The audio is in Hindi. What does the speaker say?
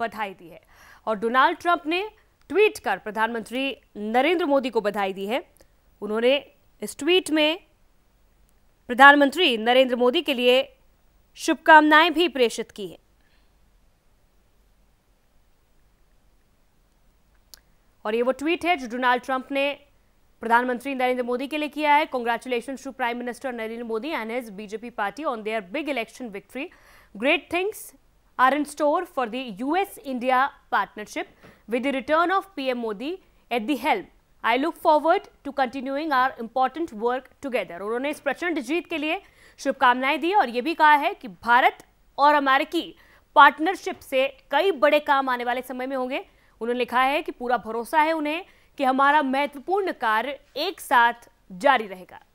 बधाई दी है और डोनाल्ड ट्रंप ने ट्वीट कर प्रधानमंत्री नरेंद्र मोदी को बधाई दी है। उन्होंने इस ट्वीट में प्रधानमंत्री नरेंद्र मोदी के लिए शुभकामनाएं भी प्रेषित की हैं और ये वो ट्वीट है जो डोनाल्ड ट्रंप ने प्रधानमंत्री नरेंद्र मोदी के लिए किया है। Congratulation to prime minister Narendra Modi and his BJP party on their big election victory. Great things are in store for the US India partnership with the return of PM Modi at the helm. I look forward to continuing our important work together. उन्होंने इस प्रचंड जीत के लिए शुभकामनाएं दी और ये भी कहा है कि भारत और अमेरिकी पार्टनरशिप से कई बड़े काम आने वाले समय में होंगे। उन्होंने लिखा है कि पूरा भरोसा है उन्हें कि हमारा महत्वपूर्ण कार्य एक साथ जारी रहेगा।